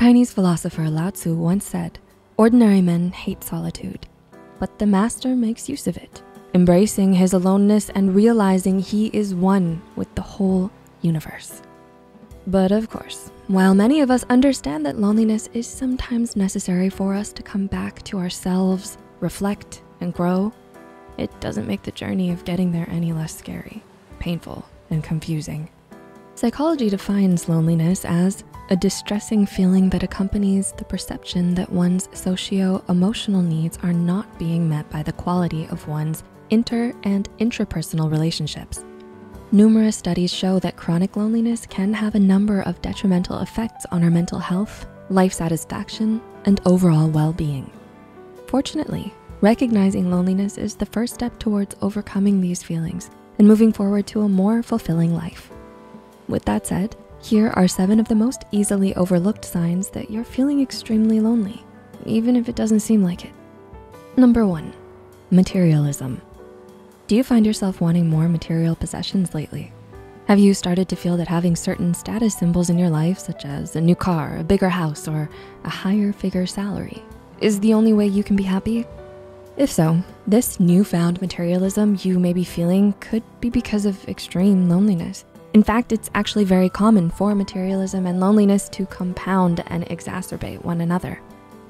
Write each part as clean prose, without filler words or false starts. Chinese philosopher Lao Tzu once said, "Ordinary men hate solitude, but the master makes use of it, embracing his aloneness and realizing he is one with the whole universe." But of course, while many of us understand that loneliness is sometimes necessary for us to come back to ourselves, reflect, and grow, it doesn't make the journey of getting there any less scary, painful, and confusing. Psychology defines loneliness as a distressing feeling that accompanies the perception that one's socio-emotional needs are not being met by the quality of one's inter- and intrapersonal relationships. Numerous studies show that chronic loneliness can have a number of detrimental effects on our mental health, life satisfaction, and overall well-being. Fortunately, recognizing loneliness is the first step towards overcoming these feelings and moving forward to a more fulfilling life. With that said, here are 7 of the most easily overlooked signs that you're feeling extremely lonely, even if it doesn't seem like it. Number 1, materialism. Do you find yourself wanting more material possessions lately? Have you started to feel that having certain status symbols in your life, such as a new car, a bigger house, or a higher figure salary, is the only way you can be happy? If so, this newfound materialism you may be feeling could be because of extreme loneliness. In fact, it's actually very common for materialism and loneliness to compound and exacerbate one another.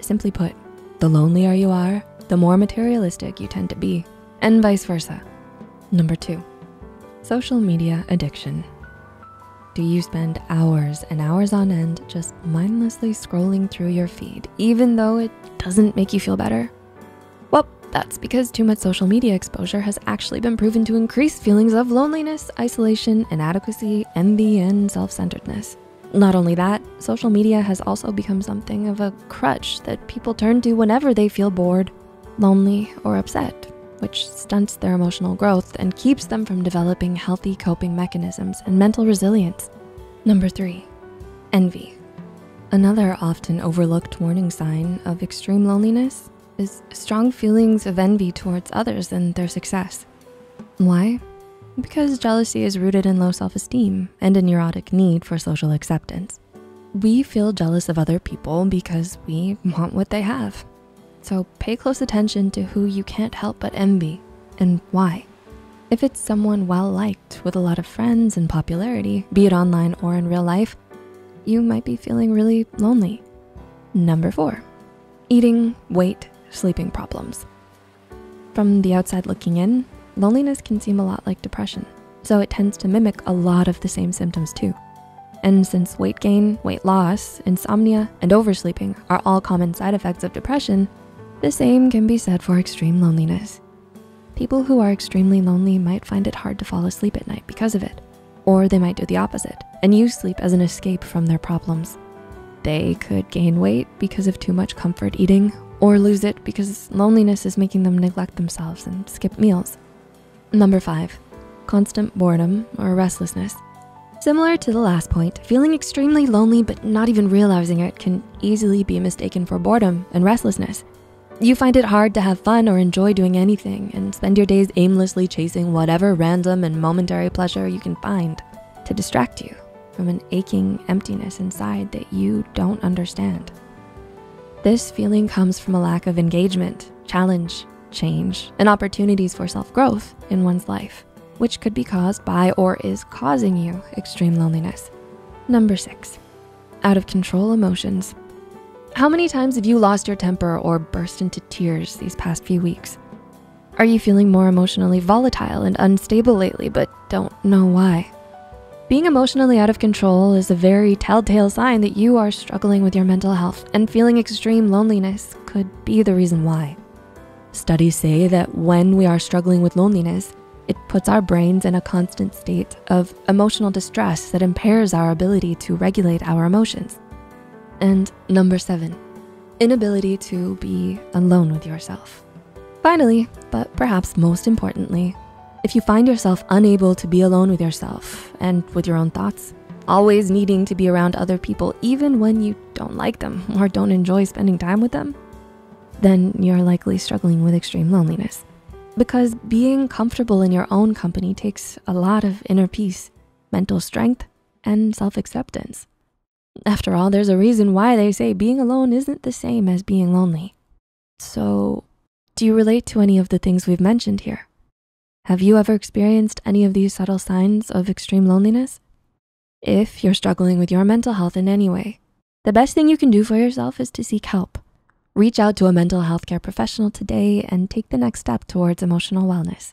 Simply put, the lonelier you are, the more materialistic you tend to be, and vice versa. Number 2, social media addiction. Do you spend hours and hours on end just mindlessly scrolling through your feed, even though it doesn't make you feel better? Well, that's because too much social media exposure has actually been proven to increase feelings of loneliness, isolation, inadequacy, envy, and self-centeredness. Not only that, social media has also become something of a crutch that people turn to whenever they feel bored, lonely, or upset, which stunts their emotional growth and keeps them from developing healthy coping mechanisms and mental resilience. Number 3, envy. Another often overlooked warning sign of extreme loneliness is strong feelings of envy towards others and their success. Why? Because jealousy is rooted in low self-esteem and a neurotic need for social acceptance. We feel jealous of other people because we want what they have. So pay close attention to who you can't help but envy and why. If it's someone well-liked with a lot of friends and popularity, be it online or in real life, you might be feeling really lonely. Number 4, eating, weight, sleeping problems. From the outside looking in, loneliness can seem a lot like depression, so it tends to mimic a lot of the same symptoms too. And since weight gain, weight loss, insomnia, and oversleeping are all common side effects of depression, the same can be said for extreme loneliness. People who are extremely lonely might find it hard to fall asleep at night because of it, or they might do the opposite and use sleep as an escape from their problems. They could gain weight because of too much comfort eating, or lose it because loneliness is making them neglect themselves and skip meals. Number 5, constant boredom or restlessness. Similar to the last point, feeling extremely lonely but not even realizing it can easily be mistaken for boredom and restlessness. You find it hard to have fun or enjoy doing anything and spend your days aimlessly chasing whatever random and momentary pleasure you can find to distract you from an aching emptiness inside that you don't understand. This feeling comes from a lack of engagement, challenge, change, and opportunities for self-growth in one's life, which could be caused by or is causing you extreme loneliness. Number 6, out of control emotions. How many times have you lost your temper or burst into tears these past few weeks? Are you feeling more emotionally volatile and unstable lately, but don't know why? Being emotionally out of control is a very telltale sign that you are struggling with your mental health, and feeling extreme loneliness could be the reason why. Studies say that when we are struggling with loneliness, it puts our brains in a constant state of emotional distress that impairs our ability to regulate our emotions. And Number 7, inability to be alone with yourself. Finally, but perhaps most importantly, if you find yourself unable to be alone with yourself and with your own thoughts, always needing to be around other people even when you don't like them or don't enjoy spending time with them, then you're likely struggling with extreme loneliness. Because being comfortable in your own company takes a lot of inner peace, mental strength, and self-acceptance. After all, there's a reason why they say being alone isn't the same as being lonely. So, do you relate to any of the things we've mentioned here? Have you ever experienced any of these subtle signs of extreme loneliness? If you're struggling with your mental health in any way, the best thing you can do for yourself is to seek help. Reach out to a mental health care professional today and take the next step towards emotional wellness.